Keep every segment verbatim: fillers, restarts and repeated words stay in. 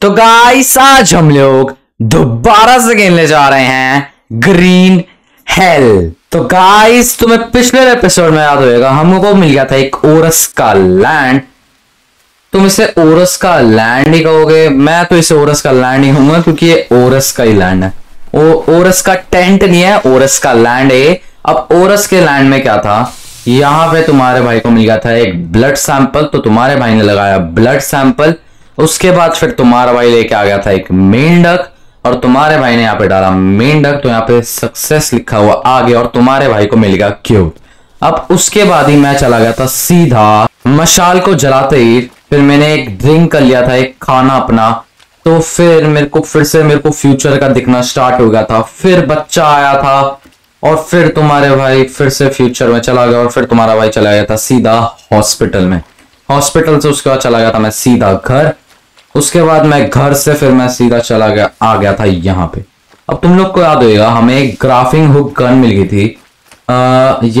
तो गाइस आज हम लोग दोबारा से खेलने जा रहे हैं ग्रीन हेल। तो गाइस तुम्हें पिछले एपिसोड में याद होगा हमको मिल गया था एक ओरस का लैंड। तुम इसे ओरस का लैंड ही कहोगे, मैं तो इसे ओरस का लैंड ही कहूंगा क्योंकि ये ओरस का ही लैंड है। ओ, ओरस का टेंट नहीं है, ओरस का लैंड है। अब ओरस के लैंड में क्या था, यहाँ पे तुम्हारे भाई को मिल गया था एक ब्लड सैंपल, तो तुम्हारे भाई ने लगाया ब्लड सैंपल। उसके बाद फिर तुम्हारा भाई लेके आ गया था एक मेंढक और तुम्हारे भाई ने यहाँ पे डाला मेंढक, तो यहाँ पे सक्सेस लिखा हुआ आगे और तुम्हारे भाई को मिल गया क्यूब। अब उसके बाद ही मैं चला गया था सीधा मशाल को जलाते ही, फिर मैंने एक ड्रिंक कर लिया था एक खाना अपना, तो फिर मेरे को फिर से मेरे को फ्यूचर का दिखना स्टार्ट हो गया था। फिर बच्चा आया था और फिर तुम्हारे भाई फिर से फ्यूचर में चला गया और फिर तुम्हारा भाई चला गया था सीधा हॉस्पिटल में। हॉस्पिटल से उसके बाद चला गया था मैं सीधा घर, उसके बाद मैं घर से फिर मैं सीधा चला गया आ गया था यहाँ पे। अब तुम लोग को याद होगा हमें एक ग्राफिंग हुक गन मिल गई थी, आ,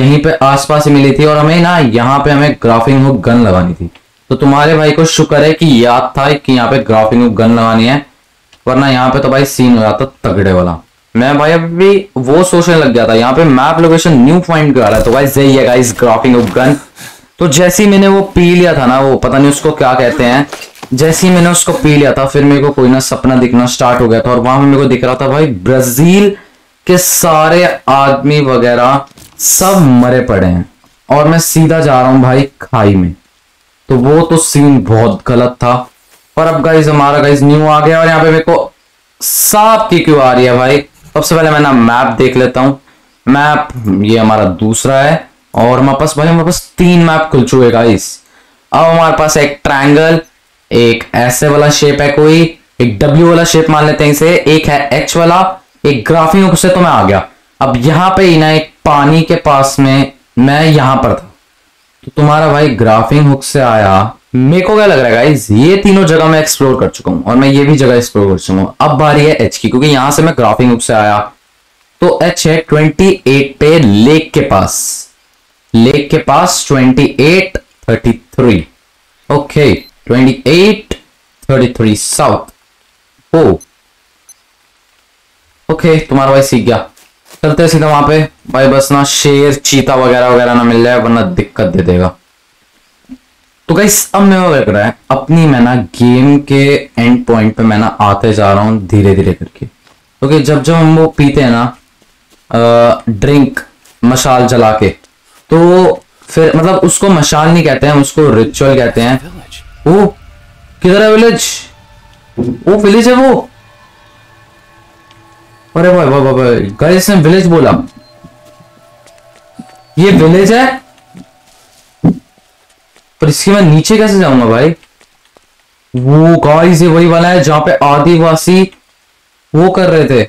यहीं पे आसपास ही मिली थी और हमें ना यहाँ पे हमें ग्राफिंग हुक गन लगानी थी। तो तुम्हारे भाई को शुक्र है कि याद था कि यहाँ पे ग्राफिंग हुक गन लगानी है, वरना यहाँ पे तो भाई सीन हो जाता तगड़े वाला। मैं भाई अभी वो सोचने लग गया था, यहाँ पे मैप लोकेशन न्यू पॉइंट का आ रहा है, तो भाई सही है गाइस ग्राफिंग हुक गन। तो जैसे ही मैंने वो पी लिया था ना, वो पता नहीं उसको क्या कहते हैं, जैसे ही मैंने उसको पी लिया था फिर मेरे को कोई ना सपना दिखना स्टार्ट हो गया था और वहां मेरे को दिख रहा था भाई ब्राजील के सारे आदमी वगैरह सब मरे पड़े हैं और मैं सीधा जा रहा हूं भाई खाई में। तो वो तो सीन बहुत गलत था। पर अब गाइज हमारा गाइज न्यू आ गया और यहाँ पे मेरे को सांप की क्यों आ रही है भाई। सबसे पहले मैं ना मैप देख लेता हूँ। मैप ये हमारा दूसरा है और हमारे पास भाई हमारे पास तीन मैप खुल चुके गाइज। अब हमारे पास एक ट्रायंगल, एक ऐसे वाला शेप है कोई, एक डब्ल्यू वाला शेप मान लेते हैं इसे, एक है एच वाला, एक ग्राफिंग हुक से तो मैं आ गया। अब यहाँ पे ही ना एक पानी के पास में मैं यहाँ पर था, तो तुम्हारा भाई ग्राफिंग हुक से आया। मेरे को क्या लग रहा है गाइस, ये तीनों जगह मैं एक्सप्लोर कर चुका हूँ और मैं ये भी जगह एक्सप्लोर कर चुका हूँ। अब बारी है एच की, क्योंकि यहाँ से मैं ग्राफिंग हुक से आया तो एच है ट्वेंटी एट पे लेक के पास, लेक के पास twenty eight thirty three. Okay twenty eight thirty three south हो। ओके तुम्हारा भाई सीख गया, चलते हैं सीधा वहां पे भाई। बस ना शेर चीता वगैरह वगैरह ना मिल जाए वरना दिक्कत दे देगा। तो गाइस अब मैं वो कर रहा है अपनी मैं ना गेम के एंड पॉइंट पे मैं ना आते जा रहा हूँ धीरे धीरे करके। ओके जब जब हम वो पीते हैं ना ड्रिंक मशाल जला के, तो फिर मतलब उसको मशाल नहीं कहते हैं, उसको रिचुअल कहते हैं। ओ किधर है विलेज, वो विलेज है वो। अरे भाई भाई भाई गाइस ने विलेज बोला, ये विलेज है। पर इसके मैं नीचे कैसे जाऊंगा भाई। वो गाइस ये वही वाला है जहां पे आदिवासी वो कर रहे थे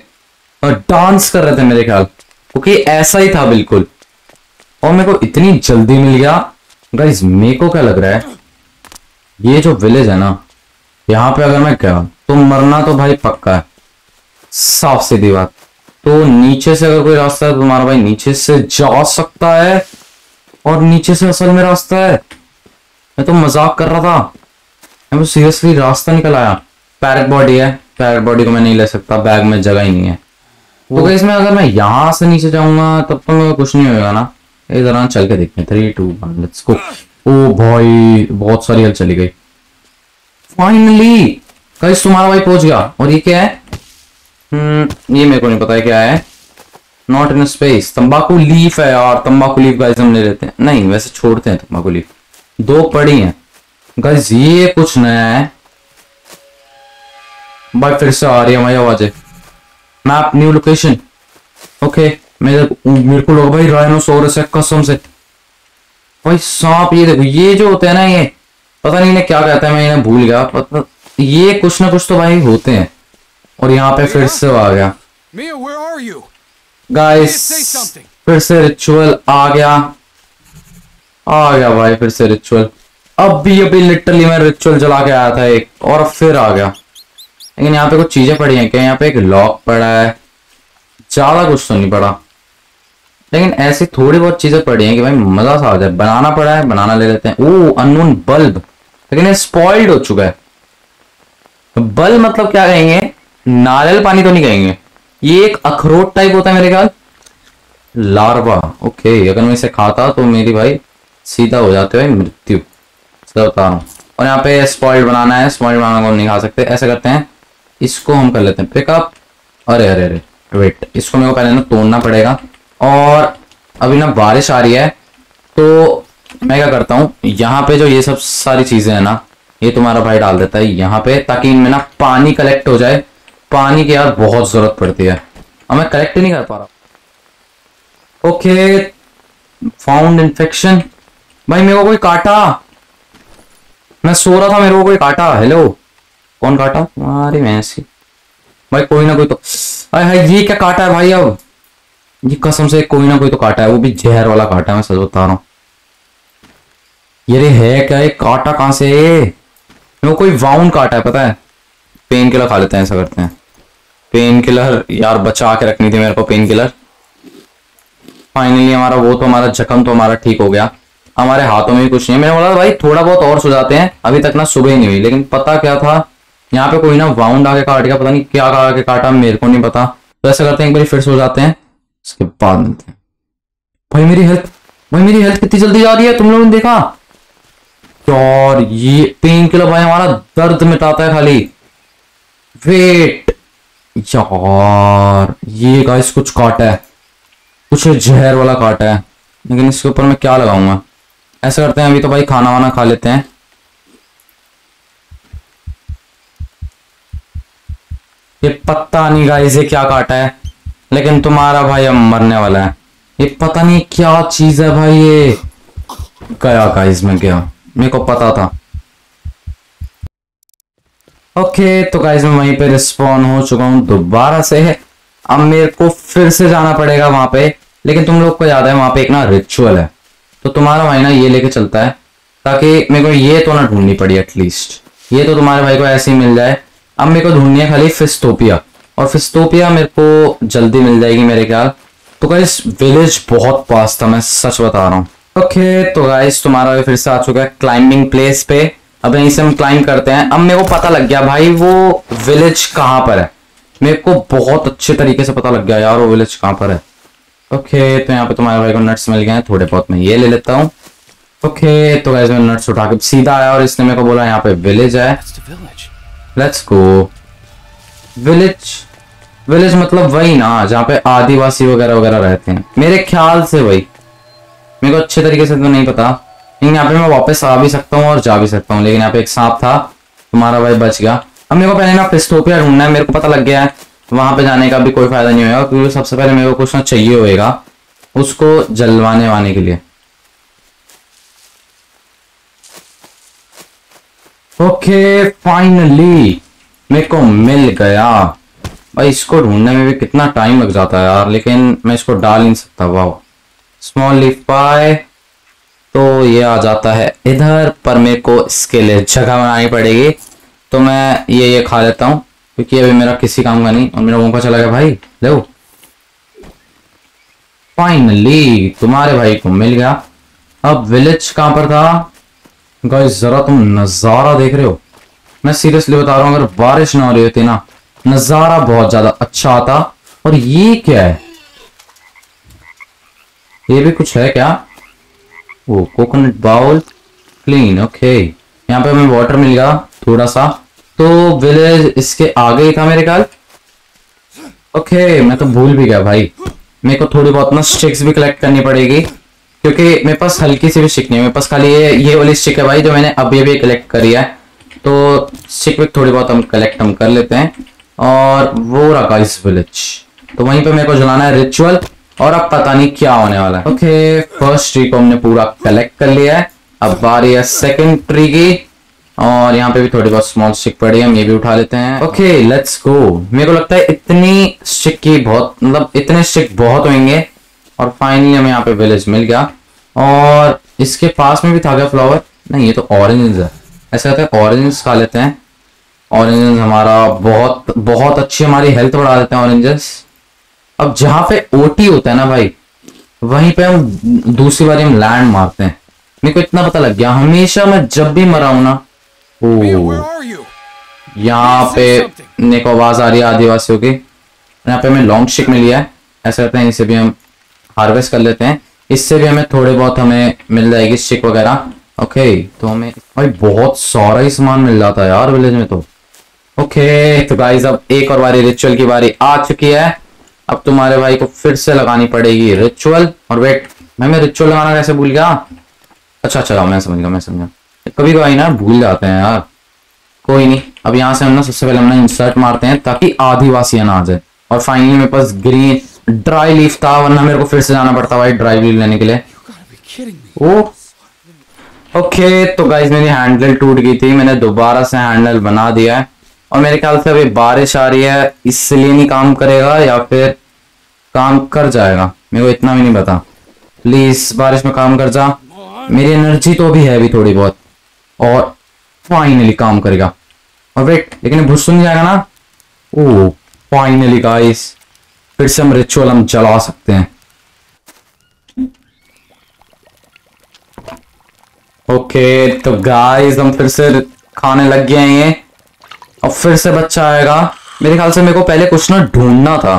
और डांस कर रहे थे मेरे ख्याल, क्योंकि ऐसा ही था बिल्कुल। और मेरे को इतनी जल्दी मिल गया गाइस। मेरे को क्या लग रहा है ये जो विलेज है ना, यहाँ पे अगर मैं गया तो मरना तो भाई पक्का है, साफ सीधी बात। तो नीचे से अगर कोई रास्ता है तो तुम्हारा भाई नीचे से जा सकता है और नीचे से असल में रास्ता है। मैं तो मजाक कर रहा था, मैं तो सीरियसली रास्ता निकल आया। पैरेट बॉडी है, पैरेट बॉडी को मैं नहीं ले सकता, बैग में जगह ही नहीं है। तो इसमें अगर मैं यहाँ से नीचे जाऊंगा तब तो मेरे को कुछ नहीं होगा ना। इस दौरान चल के देखते हैं, three two one let's go. ओ भाई बहुत सारी हेल्प चली गई। फाइनली गाइस तुम्हारा भाई पहुंच गया। और ये क्या है, हम्म ये मेरे को नहीं पता है क्या है। नॉट इन स्पेस, तंबाकू लीफ है यार। तंबाकू लीफ गाइस हम ले लेते हैं, नहीं वैसे छोड़ते हैं तंबाकू लीफ, दो पड़ी हैं गाइस। ये कुछ नया है भाई, फिर से आ रही है हमारी आवाजें। Map new location. ओके मेरे मेरे को लगा भाई राइनोसोरस है कसम से भाई। सांप ये देखो, ये जो होते हैं ना ये पता नहीं इन्हें क्या कहते हैं, मैं इन्हें भूल गया। पता ये कुछ ना कुछ तो भाई होते हैं। और यहाँ पे फिर से आ गया गाइस, फिर से रिचुअल आ गया आ गया भाई फिर से रिचुअल। अब भी अभी लिटरली मैं रिचुअल जला के आया था एक और फिर आ गया। लेकिन यहाँ पे कुछ चीजें पड़ी हैं क्या, यहाँ पे एक लॉक पड़ा है, ज्यादा कुछ तो नहीं पड़ा लेकिन ऐसी थोड़ी बहुत चीजें पड़ी हैं कि भाई मजा सा आ जाए। बनाना पड़ा है, बनाना ले लेते हैं। ओ अननोन बल्ब, लेकिन ये स्पॉइल्ड हो चुका है। बल मतलब क्या कहेंगे, नारियल पानी तो नहीं कहेंगे, ये एक अखरोट टाइप होता है मेरे ख्याल, लार्वा। ओके, अगर मैं इसे खाता तो मेरी भाई सीधा हो जाते भाई मृत्यु, सीधा बता रहा हूँ। और यहाँ पे स्पॉइल्ड बनाना है, स्पॉइल्ड बनाना को नहीं खा सकते। ऐसा करते हैं, इसको हम कर लेते हैं पिकअप। अरे अरे अरे वेट, इसको मेरे को पहले ना तोड़ना पड़ेगा। और अभी ना बारिश आ रही है तो मैं क्या करता हूँ, यहाँ पे जो ये सब सारी चीजें है ना, ये तुम्हारा भाई डाल देता है यहाँ पे, ताकि इनमें ना पानी कलेक्ट हो जाए। पानी की यार बहुत जरूरत पड़ती है, अब मैं कलेक्ट नहीं कर पा रहा। Okay, found infection. भाई मेरे को कोई काटा, मैं सो रहा था, मेरे को कोई काटा। हेलो, कौन काटा? अरे मैसी भाई, कोई ना कोई तो। अरे भाई ये क्या काटा है भाई, अब ये कसम से कोई ना कोई तो काटा है, वो भी जहर वाला काटा है, मैं सच बता रहा हूँ। ये रे है क्या, ये काटा कहाँ से? मेरे को कोई वाउंड काटा है, पता है। पेन किलर खा लेते हैं, ऐसा करते हैं। पेन किलर यार बचा के रखनी थी मेरे को, पेन किलर। फाइनली हमारा वो तो हमारा जख्म तो हमारा ठीक हो गया। हमारे हाथों में भी कुछ नहीं। मैंने बोला भाई थोड़ा बहुत और सुझाते हैं, अभी तक ना सुबह ही नहीं हुई। लेकिन पता क्या था, यहाँ पे कोई ना वाउंड आके काट गया, पता नहीं क्या आके काटा, मेरे को नहीं पता। तो ऐसा करते हैं, एक बार फिर सो जाते हैं, उसके बाद मिलते हैं। भाई मेरी हेल्थ, भाई मेरी हेल्थ कितनी जल्दी जा रही है, तुम लोगों ने देखा। और ये पेन किलर भाई हमारा दर्द मिटाता है खाली। वेट यार, ये गाइस कुछ काटा है, कुछ जहर वाला काटा है, लेकिन इसके ऊपर मैं क्या लगाऊंगा। ऐसा करते हैं, अभी तो भाई खाना वाना खा लेते हैं। ये पता नहीं गाइस ये क्या काटा है, लेकिन तुम्हारा भाई अब मरने वाला है। ये पता नहीं क्या चीज है भाई, ये गया गाइस, मैं गया, मेरे को पता था। ओके तो गाइस मैं वहीं पे रिस्पॉन हो चुका हूँ दोबारा से। अब मेरे को फिर से जाना पड़ेगा वहां पे, लेकिन तुम लोग को याद है वहां पे एक ना रिचुअल है, तो तुम्हारा भाई ना ये लेके चलता है, ताकि मेरे को ये तो ना ढूंढनी पड़ी। एटलीस्ट ये तो तुम्हारे भाई को ऐसे ही मिल जाए। अब मेरे को ढूंढनी है खाली फिस्तोपिया, और फिस्तोपिया मेरे को जल्दी मिल जाएगी मेरे ख्याल। तो गाइस विलेज बहुत पास था, मैं सच बता रहा हूँ। ओके okay, तो गाइस तुम्हारा भी फिर से आ चुका है क्लाइंबिंग प्लेस पे। अब यहीं से हम क्लाइंब करते हैं। अब मेरे को पता लग गया भाई वो विलेज कहाँ पर है, मेरे को बहुत अच्छे तरीके से पता लग गया यार वो विलेज कहाँ पर है। ओके okay, तो यहाँ पे तुम्हारे भाई को नट्स मिल गए हैं, थोड़े बहुत मैं ये ले लेता हूँ। ओके okay, तो गाइस मैं नट्स उठा के सीधा आया, और इसने मेरे को बोला यहाँ पे विलेज है। Let's go village. विलेज मतलब वही ना जहाँ पे आदिवासी वगैरह वगैरह रहते हैं मेरे ख्याल से, वही। मेरे को अच्छे तरीके से तो नहीं पता, लेकिन यहाँ पे मैं वापस आ भी सकता हूँ और जा भी सकता हूँ। लेकिन यहाँ पे एक सांप था, तुम्हारा भाई बच गया। अब मेरे को पहले ना फिस्तोपिया ढूंढना है, मेरे को पता लग गया है वहां पे जाने का भी कोई फायदा नहीं होगा, क्योंकि सबसे पहले मेरे को कुछ ना चाहिए होगा उसको जलवाने वाने के लिए। ओके फाइनली मेरे को मिल गया। भाई इसको ढूंढने में भी कितना टाइम लग जाता है यार, लेकिन मैं इसको डाल नहीं सकता। वाह, स्मॉल लीफ पाए तो ये आ जाता है इधर पर। मेरे को इसके लिए जगह बनानी पड़ेगी, तो मैं ये ये खा लेता हूँ, क्योंकि अभी मेरा किसी काम का नहीं। और मेरा मौका चला गया भाई, ले। फाइनली तुम्हारे भाई को मिल गया। अब विलेज कहाँ पर था गाइस, जरा तुम नज़ारा देख रहे हो, मैं सीरियसली बता रहा हूँ, अगर बारिश ना हो रही होती ना नज़ारा बहुत ज़्यादा अच्छा आता। और ये क्या है, ये भी कुछ है क्या? वो कोकोनट बाउल क्लीन। ओके यहाँ पे हमें वाटर मिल गया थोड़ा सा, तो विलेज इसके आगे ही था मेरे ख्याल। ओके मैं तो भूल भी गया भाई, मेरे को थोड़ी बहुत ना स्टिक्स भी कलेक्ट करनी पड़ेगी, क्योंकि मेरे पास हल्की सी भी स्टिक नहीं है। मेरे पास खाली ये ये वाली स्टिक है भाई, जो मैंने अभी अभी कलेक्ट करी है। तो स्टिक भी थोड़ी बहुत हम कलेक्ट हम कर लेते हैं। और वो रखा इस विलेज, तो वहीं पर मेरे को जलाना है रिचुअल, और अब पता नहीं क्या होने वाला है। ओके फर्स्ट ट्री को हमने पूरा कलेक्ट कर लिया है, अब बारी है सेकंड ट्री की। और यहाँ पे भी थोड़ी बहुत स्मॉल स्टिक पड़ी है, हम ये भी उठा लेते हैं। Okay let's go. मेरे को लगता है इतनी स्टिक की बहुत, मतलब इतने स्टिक बहुत होंगे। और फाइनली हमें यहाँ पे विलेज मिल गया। और इसके पास में भी था गया फ्लावर, नहीं ये तो ऑरेंज है। ऐसा कहते हैं ऑरेंज खा लेते हैं, ऑरेंज हमारा बहुत बहुत अच्छी हमारी हेल्थ बढ़ा देते हैं ऑरेंजेस। अब जहां पे ओटी होता है ना भाई, वहीं पे हम दूसरी बार हम लैंड मारते हैं। मेरे को इतना पता लग गया, हमेशा मैं जब भी मरा हूं ना, ओ यहाँ पे ने को आवाज आ रही है आदिवासियों की। यहाँ पे हमें लॉन्ग स्टिक मिली है, ऐसा करते हैं इसे भी हम हार्वेस्ट कर लेते हैं, इससे भी हमें थोड़े बहुत हमें मिल जाएगी स्टिक वगैरह। ओके तो हमें भाई बहुत सारा ही सामान मिल जाता है यार विलेज में तो। ओके तो गाइज अब एक और बारी रिचुअल की बारी आ चुकी है, अब तुम्हारे भाई को फिर से लगानी पड़ेगी रिचुअल। और वेट भाई मैं रिचुअल लगाना कैसे भूल गया? अच्छा अच्छा मैं समझ गया मैं समझा, कभी कभी ना भूल जाते हैं यार, कोई नहीं। अब यहाँ से हम ना सबसे पहले हम ना इंसर्ट मारते हैं ताकि आदिवासी ना आ जाए। और फाइनली मेरे पास ग्रीन ड्राई लीफ था, वरना मेरे को फिर से जाना पड़ता भाई ड्राई लीफ लेने के लिए। ओ ओके तो गाइज मेरी हैंडल टूट गई थी, मैंने दोबारा से हैंडल बना दिया है। और मेरे ख्याल से अभी बारिश आ रही है इसलिए नहीं काम करेगा, या फिर काम कर जाएगा मेरे को इतना भी नहीं पता। प्लीज बारिश में काम कर जा, मेरी एनर्जी तो भी है अभी थोड़ी बहुत, और फाइनली काम करेगा। और वेट लेकिन भुस सुन जाएगा ना। ओ फाइनली गाइस फिर से हम रिचुअल हम चला सकते हैं। ओके तो गाइस हम फिर से खाने लग गए हैं ये, और फिर से बच्चा आएगा। मेरे ख्याल से मेरे को पहले कुछ ना ढूंढना था,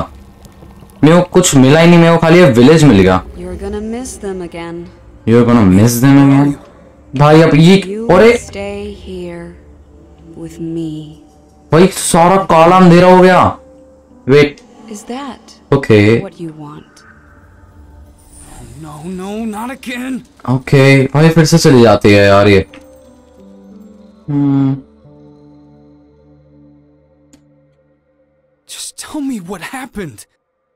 मेरे को कुछ मिला ही नहीं, मेरे को खाली विलेज मिल गया। You're gonna miss them again. You're gonna miss them again. भाई अब ये और भाई सारा काला अंधेरा हो गया। वेट ओके ओके भाई फिर से चली जाती है यार ये।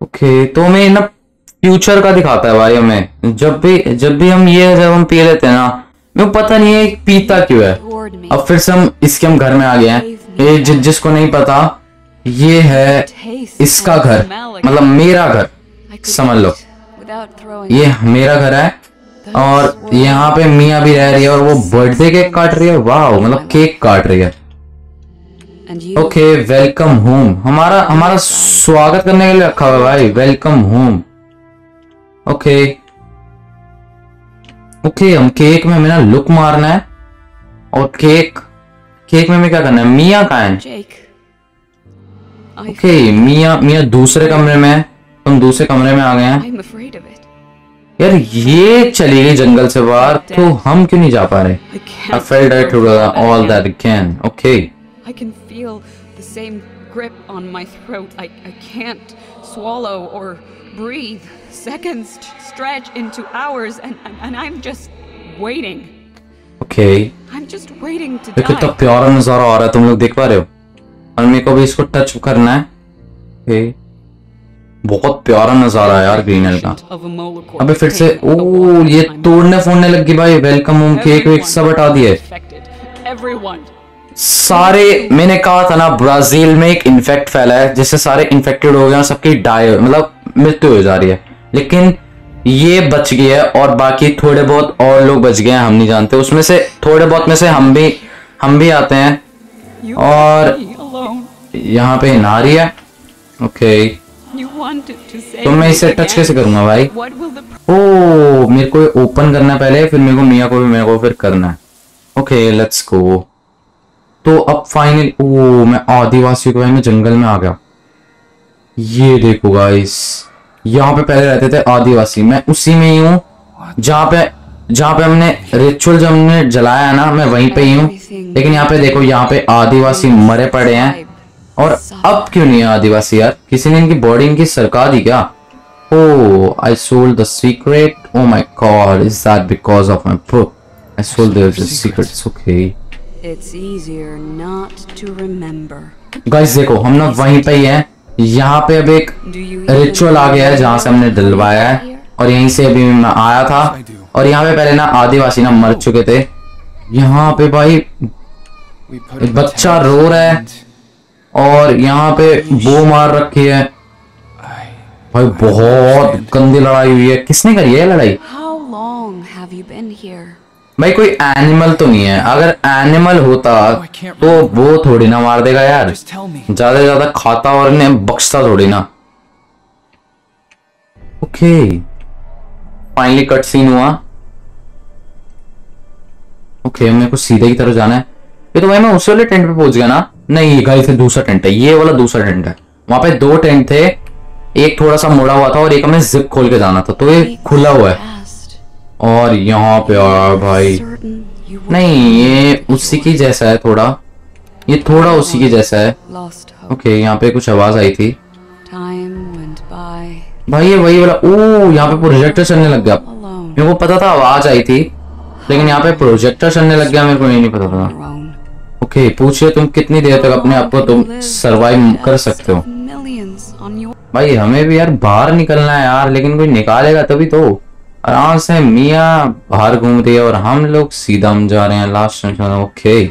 ओके तो हमें ना फ्यूचर का दिखाता है भाई हमें, जब भी जब भी हम ये जब हम पी लेते हैं ना, मेरे को पता नहीं है पीता क्यों है। अब फिर से हम इसके हम घर में आ गए हैं। ये जि, जिसको नहीं पता ये है इसका घर, मतलब मेरा घर समझ लो, ये मेरा घर है। और यहाँ पे मिया भी रह रही है और वो बर्थडे केक काट रही है। वाह मतलब केक काट रही है। ओके वेलकम होम, हमारा हमारा स्वागत करने के लिए रखा हुआ है भाई, welcome home. Okay okay okay, हम केक में मेरा लुक मारना है। और केक केक में मैं क्या करना है? मिया का है ओके okay, मिया मिया दूसरे कमरे में है, हम दूसरे कमरे में आ गए हैं। यार ये चली गई जंगल से बाहर, तो हम क्यों नहीं जा पा रहे? I felt it through all that again. Okay. I can feel the same grip on my throat. I I can't swallow or breathe. Seconds stretch into hours and, and and I'm just waiting. Okay. I'm just waiting to die. कितना प्यारा नजारा आ रहा है, तुम लोग देख पा रहे हो? और मेरे को भी इसको टच करना है। Okay. बहुत प्यारा नजारा है यार ग्रीन हेल का। अबे फिर से ओ ये तोड़ने फोड़ने लग गई भाई। वेलकम होम केक वेक सब हटा दिए सारे। मैंने कहा था ना ब्राजील में एक इन्फेक्ट फैला है जिससे सारे इन्फेक्टेड हो गए, सबकी डाय मतलब मृत्यु हो जा रही है। लेकिन ये बच गई है और बाकी थोड़े बहुत और लोग बच गए हैं, हम नहीं जानते उसमें से थोड़े बहुत में से हम भी हम भी आते हैं। और यहाँ पे नारी है। ओके तो मैं इसे टच कैसे करूंगा भाई? ओ मेरे को ओपन करना है पहले, फिर मेरे को मिया को भी मेरे को फिर करना है। Okay let's go. तो अब फाइनल ओ मैं आदिवासी को भाई मैं जंगल में आ गया। ये देखो गाइस यहाँ पे पहले रहते थे आदिवासी, मैं उसी में ही हूँ जहाँ पे जहाँ पे हमने रिचुअल जब हमने जलाया ना, मैं वहीं पे ही हूँ। लेकिन यहाँ पे देखो यहाँ पे आदिवासी मरे पड़े हैं। और अब क्यों नहीं है आदिवासी यार? किसी ने इनकी बॉडी इनकी सरका दी क्या? Oh I sold the secret. Oh my God is that because of my book? I sold their secrets. Okay guys देखो हम ना वहीं पे ही है। यहाँ पे अब एक रिचुअल आ गया है जहाँ से हमने डलवाया है, और यहीं से अभी मैं आया था। और यहाँ पे पहले ना आदिवासी ना मर चुके थे। यहाँ पे भाई बच्चा रो रहा है और यहाँ पे बो मार रखी है भाई। बहुत गंदी लड़ाई हुई है। किसने करी है लड़ाई भाई? कोई एनिमल तो नहीं है? अगर एनिमल होता तो वो थोड़ी ना मार देगा यार, ज्यादा से ज्यादा खाता और ने बख्शता थोड़ी ना। ओके फाइनली कट सीन हुआ। ओके मेरे को सीधे की तरफ जाना है। ये तो भाई मैं उसी वाले टेंट पे पहुंच गया ना। नहीं गाइस ये दूसरा टेंट है, ये वाला दूसरा टेंट है। वहां पे दो टेंट थे, एक थोड़ा सा मोड़ा हुआ था और एक हमें जिप खोल के जाना था, तो ये खुला हुआ है। और यहाँ पे यार भाई नहीं ये उसी की जैसा है थोड़ा, ये थोड़ा उसी की जैसा है। ओके यहाँ पे कुछ आवाज आई थी भाई, ये वही वाला। ओ यहाँ पे प्रोजेक्टर चलने लग गया, मेरे को पता था आवाज आई थी, लेकिन यहाँ पे प्रोजेक्टर चलने लग गया, मेरे को ये नहीं पता था। ओके पूछिए तुम कितनी देर तक अपने आप को तुम सर्वाइव कर सकते हो। भाई हमें भी यार बाहर निकलना है यार, लेकिन कोई निकालेगा तभी तो। आराम से मिया बाहर घूम रही है और हम लोग सीधा हम जा रहे हैं लास्ट। ओके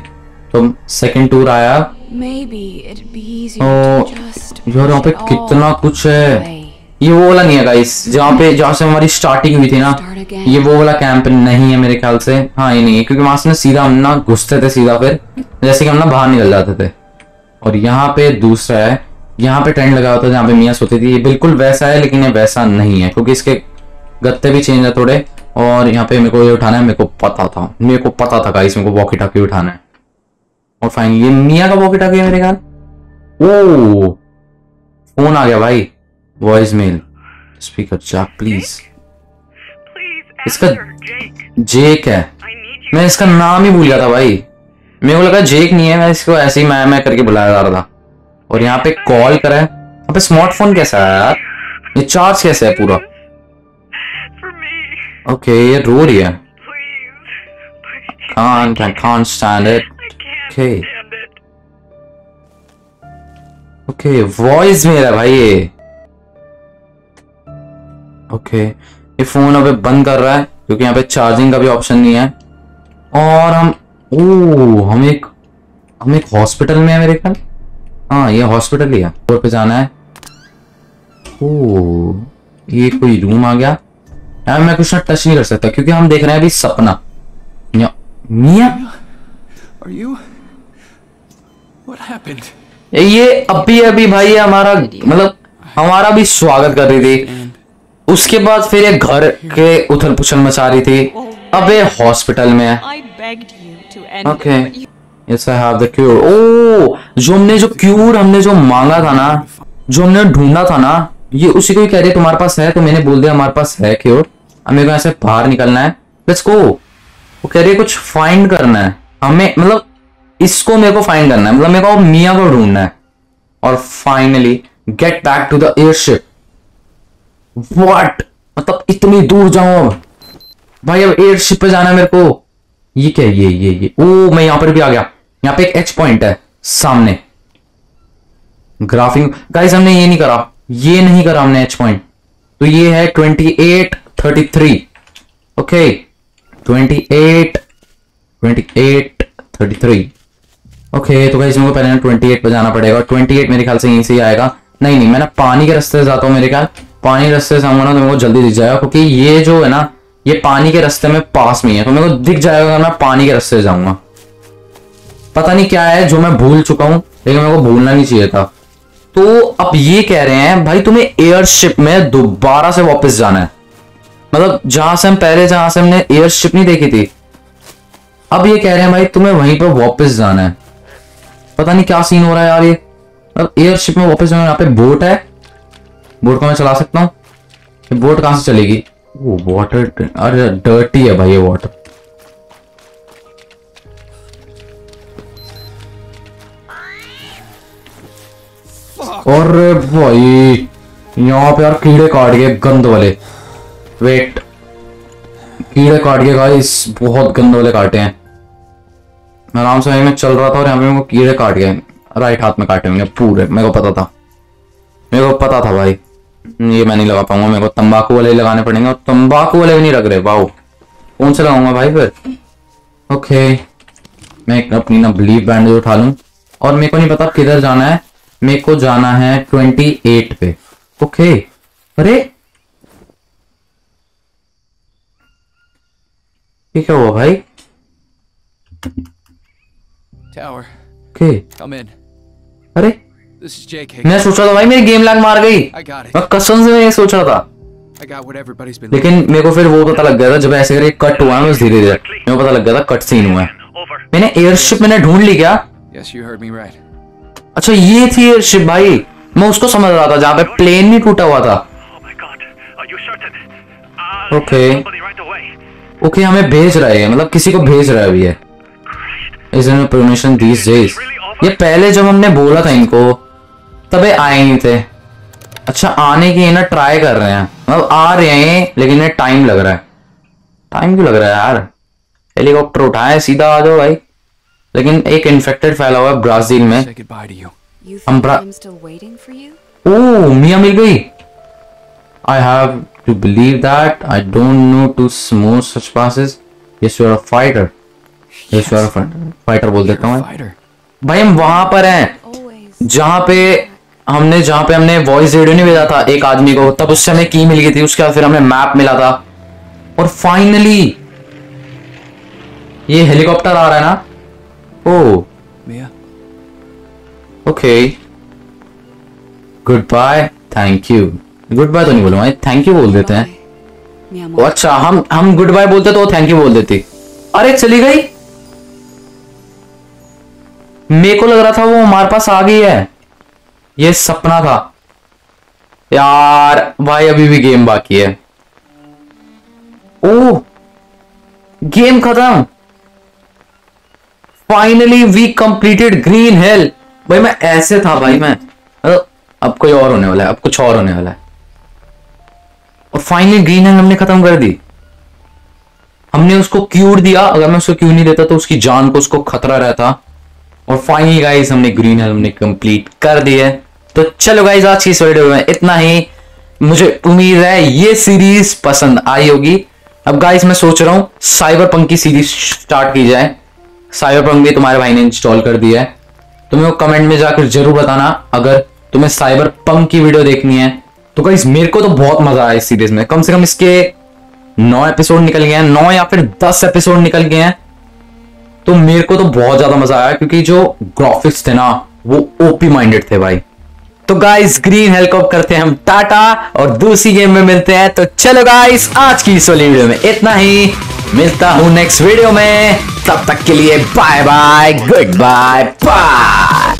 तो सेकंड टूर आया। यहाँ पे कितना कुछ है, ये वो वाला नहीं है गाइस जहाँ पे जहाँ से हमारी स्टार्टिंग हुई थी ना, ये वो वाला कैंप नहीं है मेरे ख्याल से। हाँ ये नहीं है, क्योंकि वहां से सीधा हम ना घुसते थे सीधा, फिर जैसे कि हम ना बाहर निकल जाते थे। और यहाँ पे दूसरा है, यहाँ पे टेंट लगा होता है जहाँ पे मियाँ सोती थी, ये बिल्कुल वैसा है लेकिन ये वैसा नहीं है क्योंकि इसके गत्ते भी चेंज है थोड़े। और यहाँ पे मेरे को ये उठाना है, मेरे को पता था, मेरे को पता था गाइस मेरे को वॉकी टॉकी उठाना है। और फाइनली ये मियाँ का वॉकी टॉकी है मेरे ख्याल। ओ फोन आ गया भाई, वॉइस मेल स्पीकर जा प्लीज। इसका जेक है, मैं इसका नाम ही भूल गया था भाई, मेरे को लगा जेक नहीं है, मैं इसको ऐसे ही मैं मैं करके बुलाया जा रहा था। और यहाँ पे कॉल करा है। यहाँ पे स्मार्टफोन कैसा है यार, ये चार्ज कैसा है पूरा। ओके ये रो रही है, can't, I can't stand it. Okay. Okay, voice मेरा भाई ये। ओके ये फोन अभी बंद कर रहा है क्योंकि यहाँ पे चार्जिंग का भी ऑप्शन नहीं है। और हम ओ हम एक हम एक हॉस्पिटल में है मेरे ख्याल। हाँ ये हॉस्पिटल ही है, फ्लोर पे जाना है। ओ ये कोई रूम आ गया यार, मैं कुछ ना टच नहीं कर सकता क्योंकि हम देख रहे हैं अभी सपना। मिया ये अभी अभी भाई हमारा मतलब हमारा भी स्वागत कर रही थी, उसके बाद फिर ये घर के उथल पुथल मचा रही थी, अब ये हॉस्पिटल में है। Okay Yes, I have the cure. Oh, जो हमने जो क्यूर हमने जो मांगा था ना, जो हमने ढूंढा था ना, ये उसी को ही कह रही है तुम्हारे पास है, तो मैंने बोल दिया हमारे पास है क्यूर। अब मेरे को ऐसे बाहर निकलना है, लेट्स गो। वो कह रही है कुछ फाइंड करना है हमें, मतलब इसको मेरे को फाइंड करना है, मतलब मेरे को मिया को ढूंढना है। और finally get back to the airship. What मतलब इतनी दूर जाऊं अब भाई, अब एयरशिप पे जाना है मेरे को। ये क्या ये ये ये ओ मैं यहाँ पर भी आ गया। यहाँ पे एक एच पॉइंट है सामने, ग्राफिंग गाइस हमने ये नहीं करा, ये नहीं करा हमने एच पॉइंट, तो ये है twenty eight thirty three. Okay twenty eight twenty eight thirty three. Okay तो गाइस मेरे को पहले ना ट्वेंटी एट पे जाना पड़ेगा, ट्वेंटी एट मेरे ख्याल से यहीं से ही आएगा। नहीं नहीं मैं ना पानी के रास्ते से जाता हूँ मेरे ख्याल, पानी के रास्ते से जाऊंगा ना तो मेरे को जल्दी दिख जाएगा, क्योंकि ये जो है ना ये पानी के रास्ते में पास में है, तो मेरे को दिख जाएगा मैं पानी के रास्ते से जाऊंगा। पता नहीं क्या है जो मैं भूल चुका हूं, लेकिन मेरे को भूलना नहीं चाहिए था। तो अब ये कह रहे हैं भाई तुम्हें एयरशिप में दोबारा से वापस जाना है, मतलब जहां से हम पहले जहां से हमने एयरशिप नहीं देखी थी, अब ये कह रहे हैं भाई तुम्हें वहीं पर वापस जाना है। पता नहीं क्या सीन हो रहा है यार, ये मतलब एयरशिप में वापस जाना। यहाँ पे बोट है, बोट को मैं चला सकता हूँ। बोट कहाँ से चलेगी? वो वाटर, अरे डर्टी है भाई ये वाटर। अरे भाई यहाँ पे यार कीड़े काट गए गंद वाले। वेट कीड़े काट गए गाइस, बहुत गंद वाले काटे हैं। आराम से मैं चल रहा था और यहाँ पे मेरे को कीड़े काट गए, राइट हाथ में काटे होंगे पूरे। मेरे को पता था, मेरे को पता था भाई ये मैं नहीं लगा पाऊंगा, मेरे को तंबाकू वाले लगाने पड़ेंगे। और तंबाकू वाले भी नहीं लग रहे, वाओ कौन से लगाऊंगा भाई फिर। ओके मैं अपनी ना बिलीफ बैंड उठा लूं। और मेरे को नहीं पता किधर जाना है, मेरे को जाना है ट्वेंटी एट पे। ओके अरे ये क्या हुआ भाई? ओके अरे मैं सोचा था भाई मेरी गेम लैग मार गई, मैं कसम से मैं ये सोचा था, लेकिन मेरे को फिर वो पता लग गया था जब ऐसे करके कट हुआ है, धीरे धीरे मेरे को पता लग गया था कट सीन हुआ है। मैंने एयरशिप मैंने ढूंढ ली क्या? अच्छा ये थी शिप भाई, मैं उसको समझ रहा था जहाँ पे प्लेन भी टूटा हुआ था। ओके ओके okay, हमें भेज रहा है, मतलब किसी को भेज रहा है अभी है। ये पहले जब हमने बोला था इनको तब आए नहीं थे। अच्छा आने की ना ट्राई कर रहे हैं, मतलब आ रहे हैं लेकिन ये टाइम लग रहा है। टाइम क्यों लग रहा है यार, हेलीकॉप्टर उठाए सीधा आ जाओ भाई। लेकिन एक इन्फेक्टेड फैला हुआ है ब्राजील में। हम ब्रा... ओह मियां मिल गई। I have to believe that I don't know to स्मोर such passes. Yes you are a fighter, yes you are a fighter बोल देता हूँ भाई। हम वहां पर हैं जहाँ पे हमने जहाँ पे हमने वॉइस रेडियो नहीं भेजा था एक आदमी को, तब उससे हमें की मिल गई थी। उसके बाद फिर हमें मैप मिला था और फाइनली ये हेलीकॉप्टर आ रहा है ना। Oh, Mia. Okay. Goodbye. Thank you. Goodbye तो नहीं बोलूँगा, thank you बोल देते हैं। oh, अच्छा हम हम goodbye बोलते तो thank you बोल देती। अरे चली गई, मेरे को लग रहा था वो हमारे पास आ गई है, ये सपना था यार भाई। अभी भी गेम बाकी है। ओह गेम खत्म। Finally we completed Green Hell. भाई मैं ऐसे था भाई, मैं अब कोई और होने वाला है, अब कुछ और होने वाला है। और फाइनली ग्रीन हेल हमने खत्म कर दी। हमने उसको क्यूर दिया, अगर मैं उसको क्यू नहीं देता तो उसकी जान को उसको खतरा रहता। और फाइनली गाइस हमने ग्रीन हेल हमने कंप्लीट कर दी है। तो चलो गाइस आज की इस वीडियो में इतना ही। मुझे उम्मीद है ये सीरीज पसंद आई होगी। अब गाइस मैं सोच रहा हूँ साइबरपंक की सीरीज स्टार्ट की जाए। साइबरपंक भी तुम्हारे भाई ने इंस्टॉल कर दिया है, तुम्हें वो कमेंट में जाकर जरूर बताना अगर तुम्हें साइबरपंक की वीडियो देखनी है तो। गाइस मेरे को तो बहुत मजा आया इस सीरीज में, कम से कम इसके नौ एपिसोड निकल गए हैं, नौ या फिर दस एपिसोड निकल गए हैं। तो मेरे को तो बहुत ज्यादा मजा आया क्योंकि जो ग्राफिक्स थे ना वो ओपी माइंडेड थे भाई। तो गाइस ग्रीन हेल को करते हैं हम टाटा और दूसरी गेम में मिलते हैं। तो चलो गाइस आज की इस वाली वीडियो में इतना ही, मिलता हूं नेक्स्ट वीडियो में, तब तक के लिए bye bye, good bye bye.